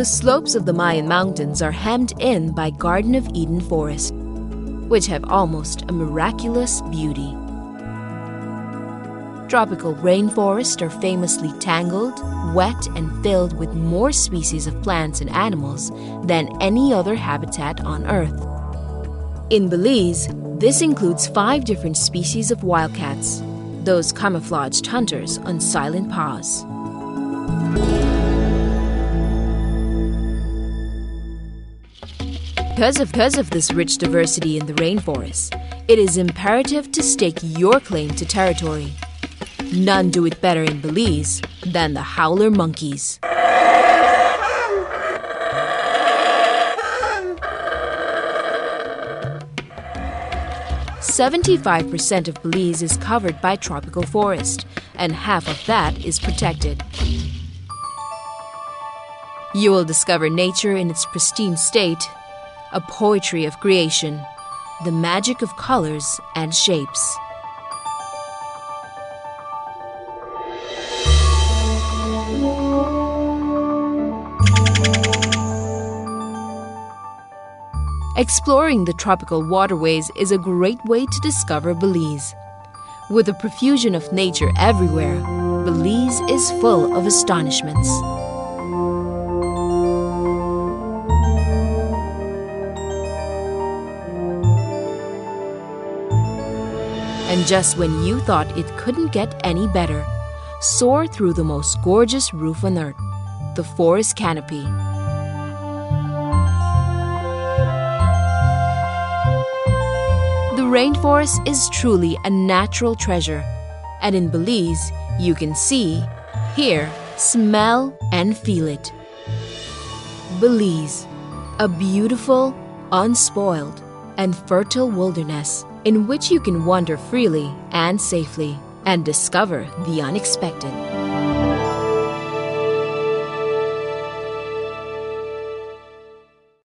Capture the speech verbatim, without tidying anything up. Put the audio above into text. The slopes of the Mayan Mountains are hemmed in by Garden of Eden forests, which have almost a miraculous beauty. Tropical rainforests are famously tangled, wet, and filled with more species of plants and animals than any other habitat on Earth. In Belize, this includes five different species of wildcats, those camouflaged hunters on silent paws. Because of, because of this rich diversity in the rainforest, it is imperative to stake your claim to territory. None do it better in Belize than the howler monkeys. seventy-five percent of Belize is covered by tropical forest, and half of that is protected. You will discover nature in its pristine state, a poetry of creation, the magic of colors and shapes. Exploring the tropical waterways is a great way to discover Belize. With a profusion of nature everywhere, Belize is full of astonishments. And just when you thought it couldn't get any better, soar through the most gorgeous roof on Earth, the forest canopy. The rainforest is truly a natural treasure, and in Belize, you can see, hear, smell, and feel it. Belize, a beautiful, unspoiled, and fertile wilderness in which you can wander freely and safely and discover the unexpected.